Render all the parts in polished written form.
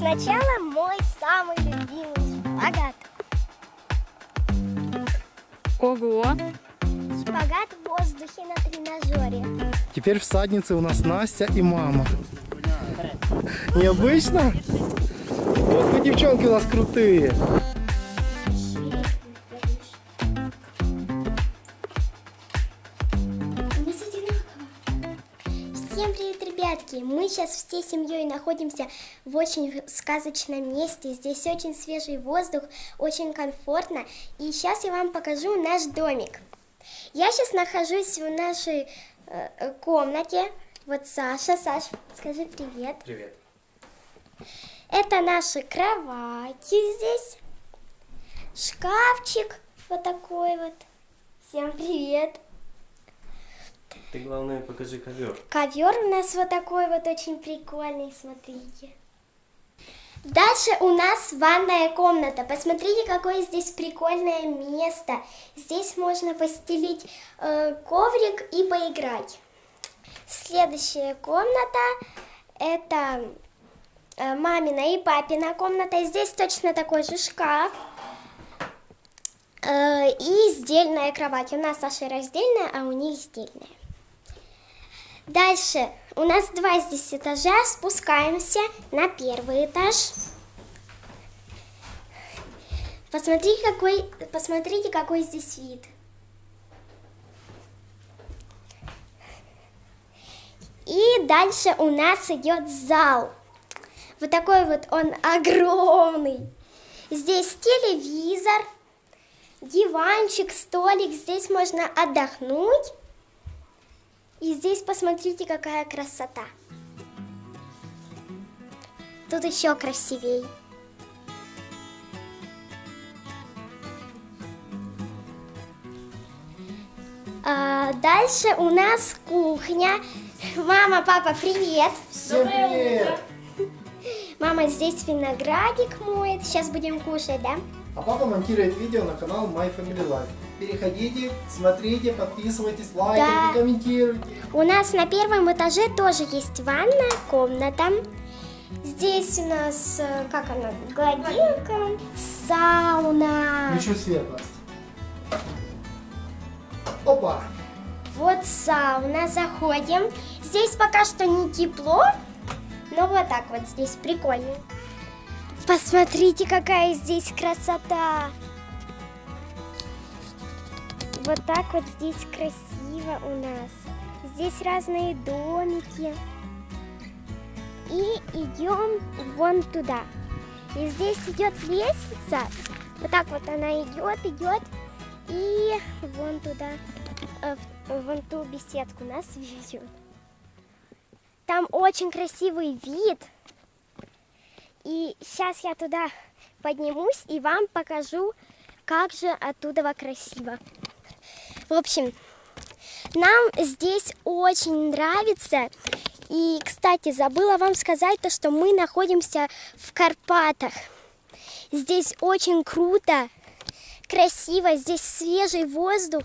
Сначала мой самый любимый шпагат. Ого! Шпагат в воздухе на тренажере. Теперь в саднице у нас Настя и мама. Необычно? Вот вы, девчонки, у нас крутые. Мы сейчас всей семьей находимся в очень сказочном месте. Здесь очень свежий воздух, очень комфортно. И сейчас я вам покажу наш домик. Я сейчас нахожусь в нашей комнате. Вот Саша. Саш, скажи привет. Привет. Это наши кровати здесь. Шкафчик вот такой вот. Всем привет. Ты, главное, покажи ковер. Ковер у нас вот такой вот очень прикольный, смотрите. Дальше у нас ванная комната. Посмотрите, какое здесь прикольное место. Здесь можно постелить коврик и поиграть. Следующая комната – это мамина и папина комната. Здесь точно такой же шкаф. И сдельная кровать. У нас с Сашей раздельная, а у них сдельная. Дальше у нас два здесь этажа, спускаемся на первый этаж. Посмотрите, какой здесь вид. И дальше у нас идет зал. Вот такой вот он огромный. Здесь телевизор, диванчик, столик. Здесь можно отдохнуть. И здесь посмотрите, какая красота. Тут еще красивей. А дальше у нас кухня. Мама, папа, привет. Всем привет. Мама здесь виноградик моет. Сейчас будем кушать, да? А папа монтирует видео на канал My Family Life. Переходите, смотрите, подписывайтесь, лайкайте, да. Комментируйте. У нас на первом этаже тоже есть ванная комната. Здесь у нас, как она, гладилка, сауна. Включу свет, Настя. Опа! Вот сауна, заходим. Здесь пока что не тепло, но вот так вот здесь прикольно. Посмотрите, какая здесь красота. Вот так вот здесь красиво у нас. Здесь разные домики. И идем вон туда. И здесь идет лестница. Вот так вот она идет, идет. И вон туда, вон ту беседку нас ведет. Там очень красивый вид. И сейчас я туда поднимусь и вам покажу, как же оттуда красиво. В общем, нам здесь очень нравится. И, кстати, забыла вам сказать то, что мы находимся в Карпатах. Здесь очень круто, красиво, здесь свежий воздух.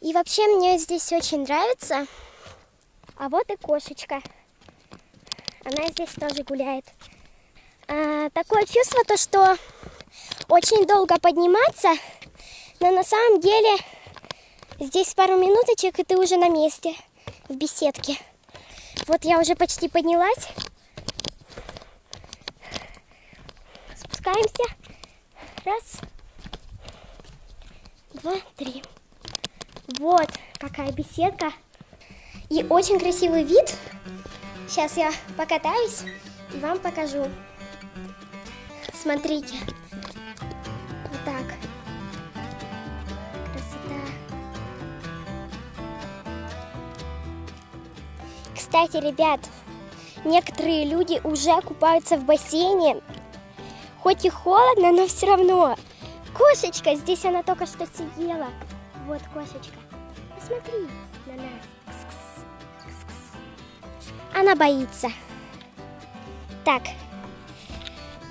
И вообще мне здесь очень нравится. А вот и кошечка. Она здесь тоже гуляет. Такое чувство, то, что очень долго подниматься, но на самом деле здесь пару минуточек, и ты уже на месте, в беседке. Вот я уже почти поднялась. Спускаемся. Раз, два, три. Вот какая беседка. И очень красивый вид. Сейчас я покатаюсь и вам покажу. Смотрите, вот так, красота. Кстати, ребят, некоторые люди уже купаются в бассейне, хоть и холодно, но все равно. Кошечка, здесь она только что сидела, вот кошечка, посмотри на нас, кс-кс-кс-кс. Она боится. Так.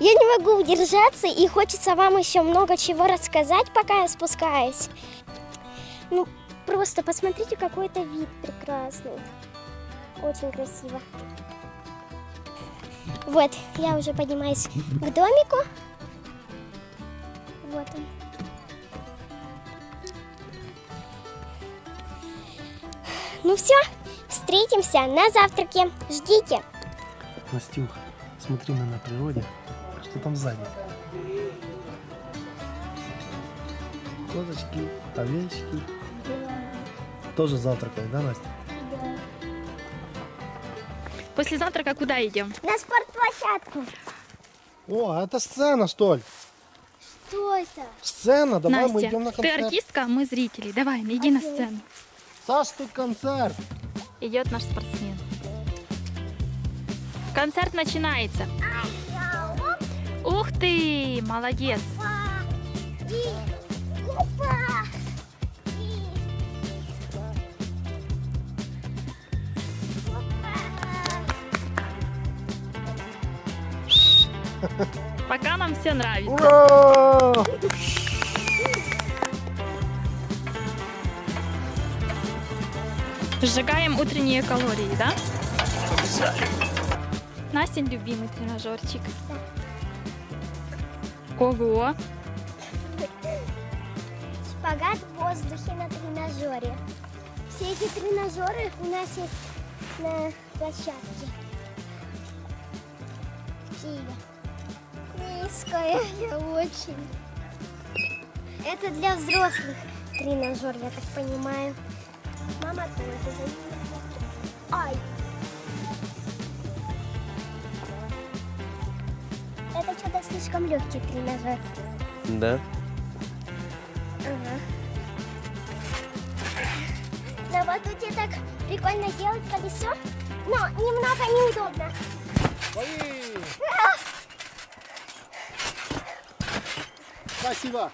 Я не могу удержаться, и хочется вам еще много чего рассказать, пока я спускаюсь. Ну, просто посмотрите, какой это вид прекрасный. Очень красиво. Вот, я уже поднимаюсь к домику. Вот он. Ну все, встретимся на завтраке. Ждите. Настюх, смотри на природе, что там сзади. Козочки, овечки. Тоже завтракаем, да, Настя? Да. После завтрака куда идем? На спортплощадку. О, это сцена, что ли? Что это? Сцена, давай, Настя, мы идем на концерт. Ты артистка, мы зрители. Давай, иди на сцену. Саш, тут концерт. Идет наш спортсмен. Концерт начинается. Ух ты, молодец. Пока нам все нравится. Ура! Сжигаем утренние калории, да? Настин любимый тренажерчик. Ого! Шпагат в воздухе на тренажере. Все эти тренажеры у нас есть на площадке. Низкая, я очень. Это для взрослых тренажер, я так понимаю. Мама тоже занимается. Ай! Это что-то слишком легкий тренажер. Да? Ага. На батуте так прикольно делать колесо, но немного неудобно. Спасибо.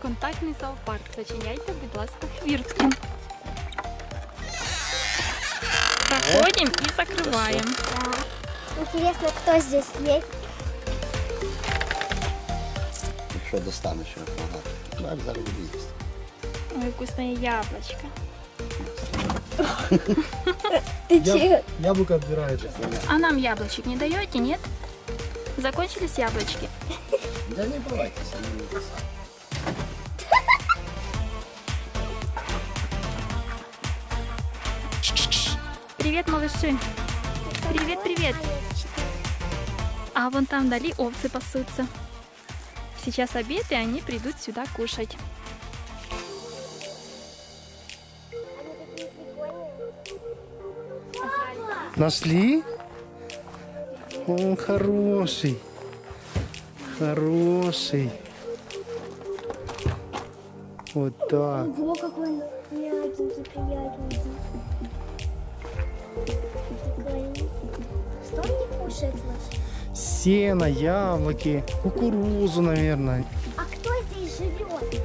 Контактний зоопарк. Зачиняйте, будь ласка, хвіртку. Проходим и закрываем. Да. Интересно, кто здесь есть? Что достану еще? Ага. Так, заруби есть. Ой, вкусное яблочко. Ты че? Яблоко отбирает. А нам яблочек не даете, нет? Закончились яблочки. Да не бывайте, они не вкусные. Привет, малыши! Привет, привет! А вон там вдали овцы пасутся. Сейчас обед, и они придут сюда кушать. Нашли? Он хороший. Хороший. Вот так. Ого, какой он мягенький, приятненький. Что они кушают? Сено, яблоки, кукурузу, наверное. А кто здесь живет?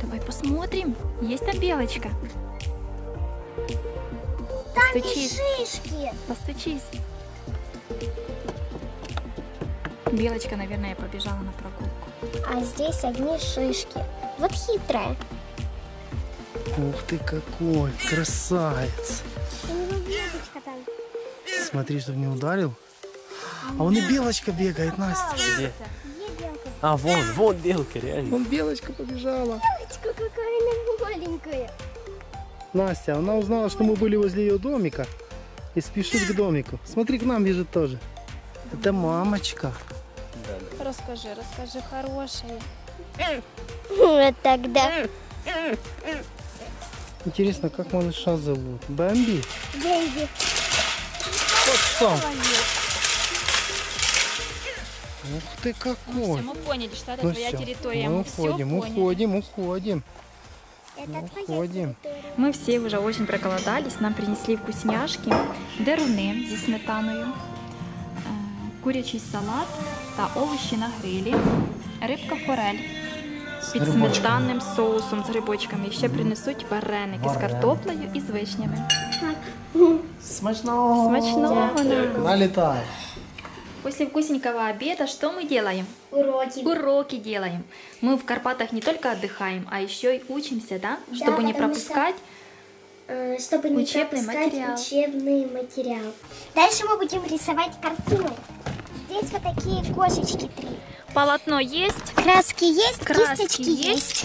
Давай посмотрим. Есть там белочка. Там постучись. И шишки. Постучись. Белочка, наверное, побежала на прогулку. А здесь одни шишки. Вот хитрая. Ух ты какой, красавец. Смотри, чтобы не ударил. А он и белочка бегает, Настя. Где? А, вон, вон белка, реально. Вон белочка побежала. Белочка какая она маленькая. Настя, она узнала, что мы были возле ее домика и спешит к домику. Смотри, к нам бежит тоже. Это мамочка. Расскажи, расскажи, хорошая. Вот тогда. Интересно, как малыша зовут? Бэмби? Бэмби. Вот сам. Ух ты какой. Ну, все, мы поняли, что это твоя территория. Мы уходим, уходим, уходим. Уходим. Мы все уже очень проголодались. Нам принесли вкусняшки. Деруни зі сметаною. Курячий салат та овощи на грилі. Рибка форель. під сметанним соусом з грибочками. І ще принесуть вареники з картоплею і з вишнями. Смачно! Смачно! Налетай! После вкусненького обеда что мы делаем? Уроки. Уроки делаем. Мы в Карпатах не только отдыхаем, а еще и учимся, да? Да, чтобы не пропускать учебный материал. Дальше мы будем рисовать картину. Здесь вот такие кошечки 3. Полотно есть. Краски есть. Кисточки есть.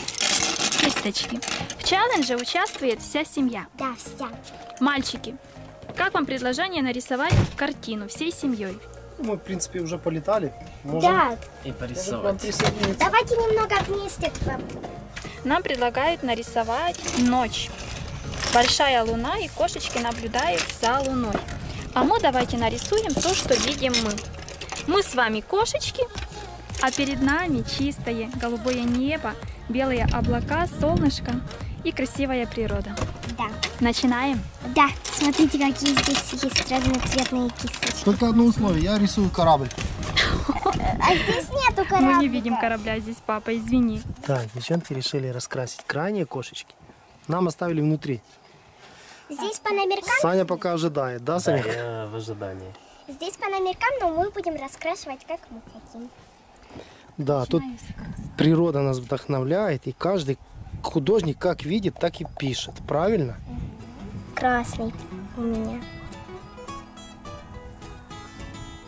Кисточки. В челлендже участвует вся семья. Да, вся. Мальчики, как вам предложение нарисовать картину всей семьей? Мы, в принципе, уже полетали. Можем и порисовать. Давайте немного вместе к вам. Нам предлагают нарисовать ночь. Большая луна, и кошечки наблюдают за луной. А мы давайте нарисуем то, что видим мы. Мы с вами кошечки, а перед нами чистое голубое небо, белые облака, солнышко и красивая природа. Да. Начинаем? Да. Смотрите, какие здесь есть разноцветные кисточки. Только одно условие, я рисую корабль. А здесь нету корабля. Мы не видим корабля здесь, папа, извини. Так, девчонки решили раскрасить крайние кошечки. Нам оставили внутри. Здесь по номеркам. Саня пока ожидает, да, Саня? Да, я в ожидании. Здесь по номеркам, но мы будем раскрашивать, как мы хотим. Да, тут природа нас вдохновляет, и каждый художник как видит, так и пишет, правильно? Красный у меня.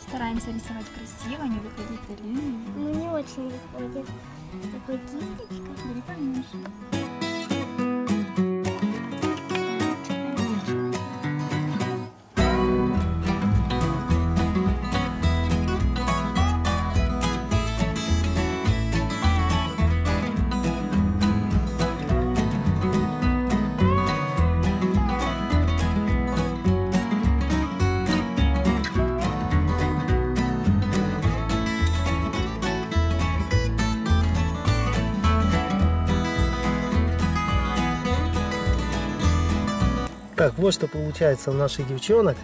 Стараемся рисовать красиво, не выходить за линию. Ну, не очень выходит. Такой кисточкой, смотри, поменьше. Так, вот что получается у наших девчонок.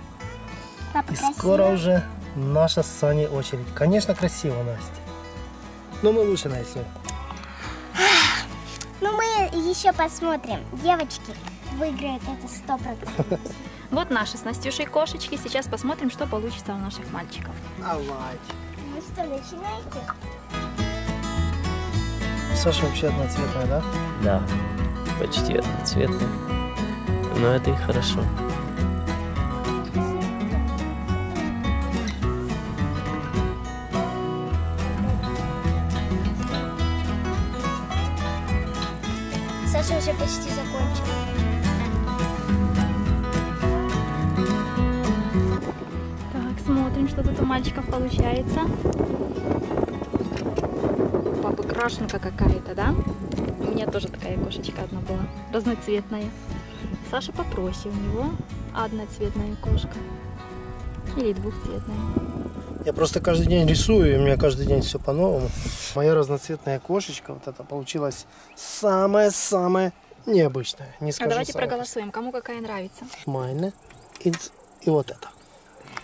Папа, и скоро красиво. Уже наша с Саней очередь. Конечно, красиво, Настя. Но мы лучше нарисуем. Ну, мы еще посмотрим. Девочки выиграют это 100%. Вот наши с Настюшей кошечки. Сейчас посмотрим, что получится у наших мальчиков. Давай. Ну что, начинайте? Саша вообще одноцветная, да? Да, почти одноцветная. Но это и хорошо. Саша уже почти закончил. Так, смотрим, что тут у мальчиков получается. У папы крашенка какая-то, да? У меня тоже такая кошечка одна была, разноцветная. Саша попроще, у него одноцветная кошка или двухцветная. Я просто каждый день рисую, и у меня каждый день все по-новому. Моя разноцветная кошечка, вот это получилась самая-самая необычная. Не скажу, давайте проголосуем, кому какая нравится. Майна и вот это.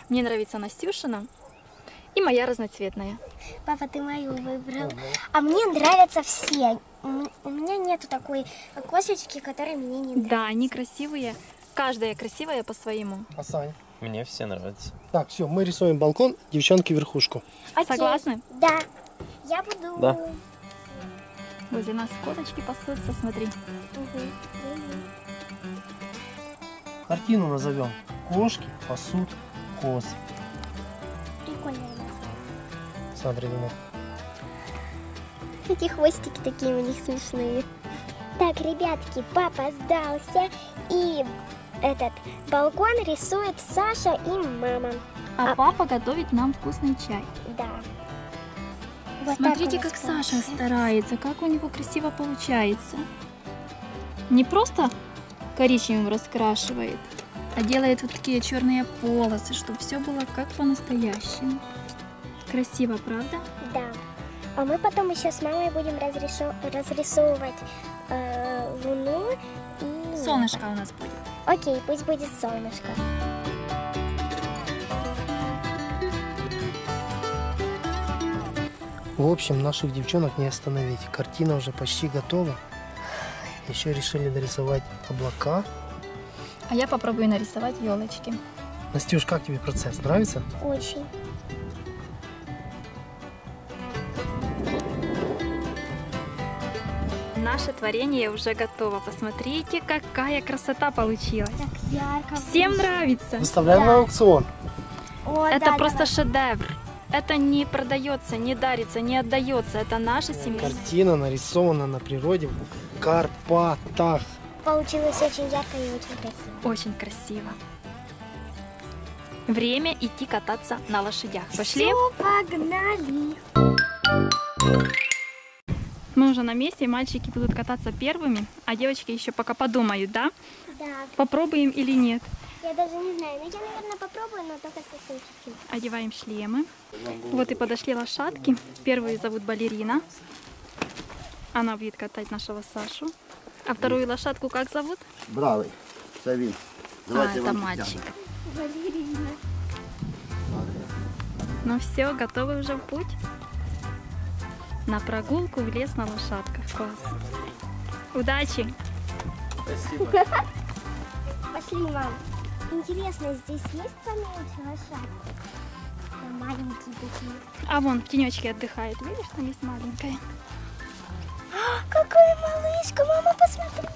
Мне нравится Настюшина и моя разноцветная. Папа, ты мою выбрал. Ага. А мне нравятся все. У меня нету такой кошечки, которая мне не нравится. Да, они красивые. Каждая красивая по-своему. А Сань? Мне все нравятся. Так, все, мы рисуем балкон, девчонки верхушку. Окей. Согласны? Да. Я буду... Да. Возле нас кошечки пасутся, смотри. Угу. Картину назовем «Кошки пасут коз». Прикольно. Смотри, думаю. Эти хвостики такие у них смешные. Так, ребятки, папа сдался, и этот балкон рисует Саша и мама. А папа готовит нам вкусный чай. Да. Вот смотрите, как Саша старается, как у него красиво получается. Не просто коричневым раскрашивает, а делает вот такие черные полосы, чтобы все было как по-настоящему. Красиво, правда? Да. А мы потом еще с мамой будем разрисовывать луну и... Солнышко у нас будет. Окей, пусть будет солнышко. В общем, наших девчонок не остановить. Картина уже почти готова. Еще решили нарисовать облака. А я попробую нарисовать елочки. Настюш, как тебе процесс? Нравится? Очень. Наше творение уже готово. Посмотрите, какая красота получилась. Так ярко. Всем нравится. Выставляем на аукцион. О, это просто шедевр. Это не продается, не дарится, не отдается. Это наша семья. Картина нарисована на природе в Карпатах. Получилось очень ярко и очень красиво. Очень красиво. Время идти кататься на лошадях. Пошли? Все, погнали. Мы уже на месте, мальчики будут кататься первыми, а девочки еще пока подумают, да? Да. Попробуем или нет? Я даже не знаю, но я, наверное, попробую, но только совсем чуть-чуть. Одеваем шлемы. Вот и подошли лошадки. Первую зовут Балерина. Она будет катать нашего Сашу. А вторую лошадку как зовут? Бравый. Савин. А, это мальчик. Балерина. Ну все, готовы уже в путь? На прогулку в лес на лошадках. Класс. Удачи! Спасибо. Пошли, мам. Интересно, здесь есть поменьше лошадок? Маленькие такие. А вон в тенечке отдыхает. Видишь, там есть маленькая. А, какая малышка! Мама, посмотри!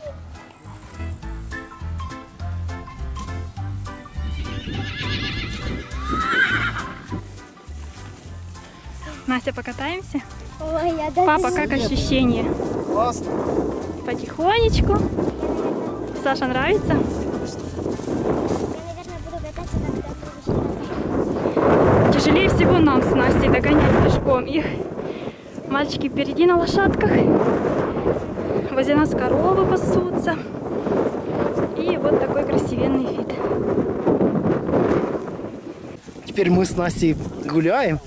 Настя, покатаемся? Ой, я даже... Папа, как ощущение? Классно. Потихонечку. Саша, нравится? Я, наверное, буду кататься на... Тяжелее всего нам с Настей догонять пешком их. Мальчики впереди на лошадках. Возле нас коровы пасутся. И вот такой красивенный вид. Теперь мы с Настей гуляем.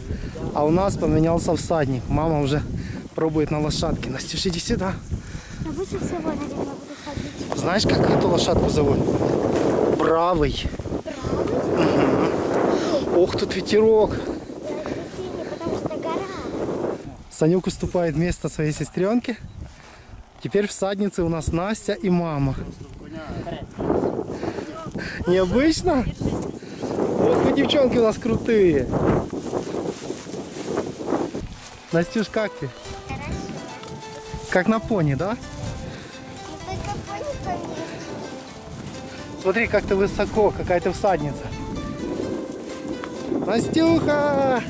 А у нас поменялся всадник. Мама уже пробует на лошадке. Настюш, иди сюда. Я больше всего, наверное, буду ходить. Знаешь, как эту лошадку зовут? Бравый. Бравый? Угу. Ох, тут ветерок. Да, сильный, потому что гора. Санюк уступает место своей сестренке. Теперь всадницы у нас Настя и мама. Необычно? Вот вы, девчонки, у нас крутые. Настюш, как ты? Хорошо. Как на пони, да? Ну, только пони поменьше. Смотри, как ты высоко, какая ты всадница. Настюха!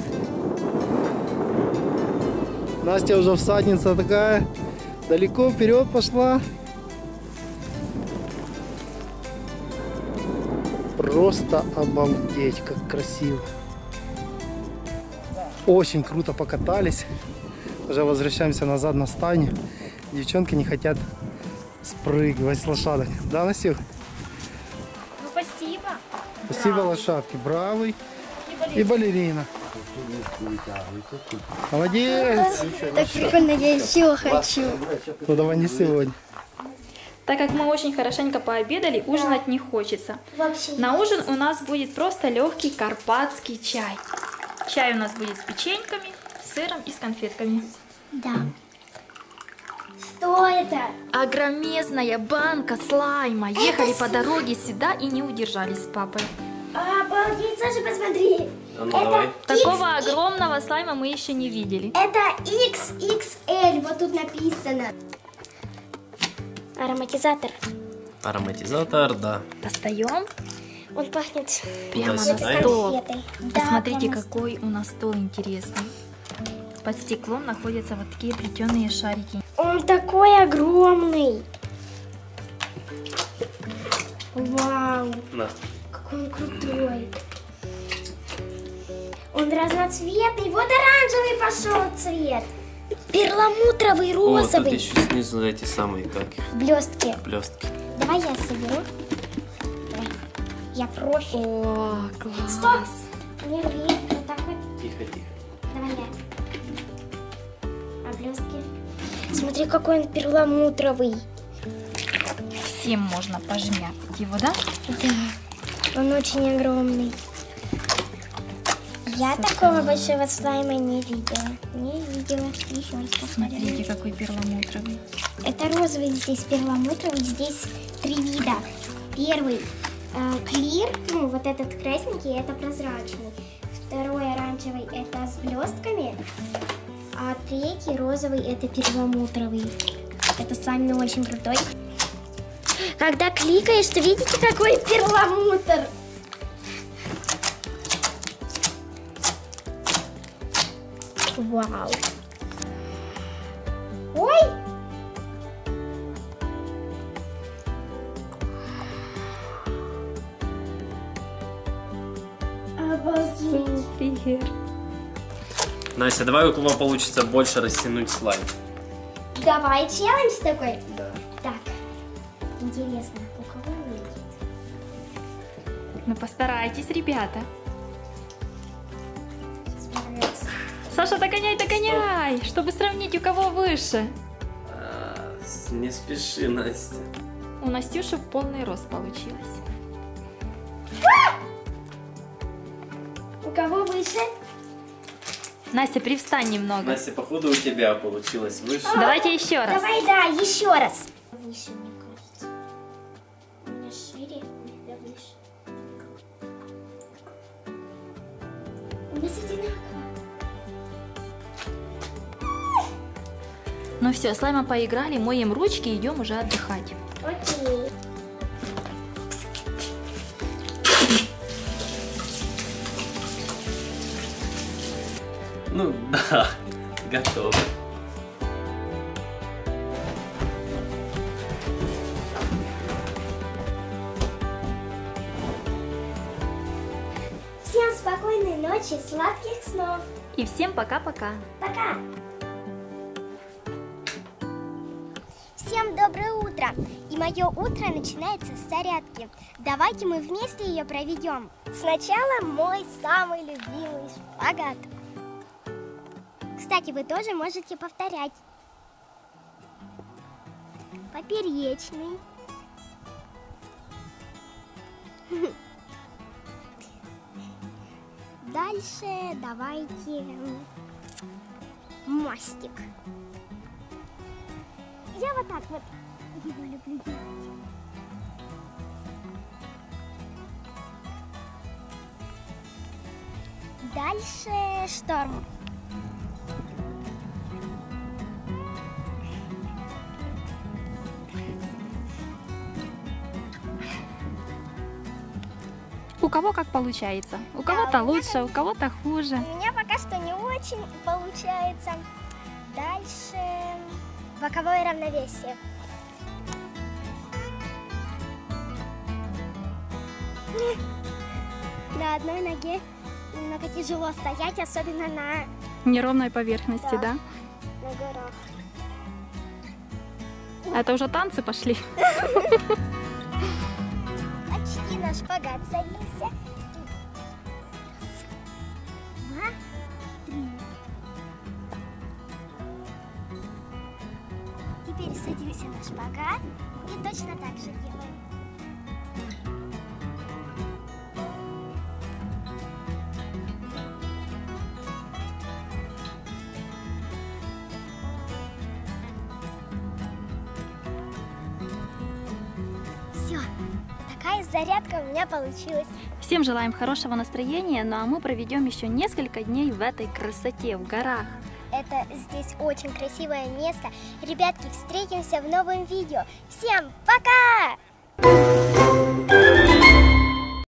Настя уже всадница такая, далеко вперед пошла. Просто обалдеть, как красиво. Очень круто покатались. Уже возвращаемся назад на стайню. Девчонки не хотят спрыгивать с лошадок. Да, Настюх? Ну, спасибо. Спасибо, бравый. Лошадки. Бравый и балерина. Молодец! Так прикольно, я еще хочу. Ну, давай не сегодня. Так как мы очень хорошенько пообедали, ужинать не хочется. Вообще. На ужин у нас будет просто легкий карпатский чай. Чай у нас будет с печеньками, сыром и с конфетками. Да. Что это? Огромезная банка слайма. Ехали по дороге сюда и не удержались с папой. Обалдеть, Саша, посмотри. Это такого огромного слайма мы еще не видели. Это XXL, вот тут написано. Ароматизатор. Ароматизатор, да. Достаем. Он пахнет прямо на стол. Да, посмотрите, какой у нас стол интересный. Под стеклом находятся вот такие плетеные шарики. Он такой огромный. Вау. На. Какой он крутой. Он разноцветный. Вот оранжевый пошел цвет. Перламутровый, розовый. О, тут еще снизу эти самые, как их? Блестки. Блестки. Давай я соберу. Я профи. О, класс. Стоп! Не рви, вот так вот. Тихо, тихо. Давай я. Облёстки. Смотри, какой он перламутровый. Всем можно пожмякать его, да? Да. Он очень огромный. Я такого большого слайма не видела. Не видела. Еще раз посмотрю. Смотрите, какой перламутровый. Это розовый здесь перламутровый. Здесь три вида. Первый клир, ну вот этот красненький, это прозрачный. Второй оранжевый, это с блестками. А третий розовый, это перламутровый. Это слайм очень крутой. Когда кликаешь, то видите, какой перламутр. Вау. Ой! Обалдеть. Настя, давай у кого получится больше растянуть слайм. Давай челлендж такой. Да. Так. Интересно, у кого выйдет? Ну постарайтесь, ребята. Саша, догоняй, чтобы сравнить, у кого выше. Не спеши, Настя. У Настюши полный рост получилось. У кого выше? Настя, привстань немного. Настя, походу у тебя получилось выше. Давайте еще раз. Давай, да, еще раз. Выше, мне кажется. У меня шире, у меня выше. У нас одинаково. Ну все, слайма поиграли, моем ручки, идем уже отдыхать. Окей. Ну да, готово. Всем спокойной ночи, сладких снов. И всем пока-пока. Пока. Всем доброе утро! И мое утро начинается с зарядки. Давайте мы вместе ее проведем. Сначала мой самый любимый шпагат. Кстати, вы тоже можете повторять. Поперечный. Дальше давайте мостик. Я вот так вот его люблю делать. Дальше шторм. У кого как получается? У кого-то лучше, у кого-то хуже. У меня пока что не очень получается. Дальше... Боковое равновесие. На одной ноге немного тяжело стоять, особенно на... неровной поверхности, да? На горах. Это уже танцы пошли. Почти на шпагат залился. Раз, два, три. Теперь садимся на шпагат и точно так же делаем. Все, такая зарядка у меня получилась. Всем желаем хорошего настроения, ну а мы проведем еще несколько дней в этой красоте, в горах. Это здесь очень красивое место. Ребятки, встретимся в новом видео. Всем пока!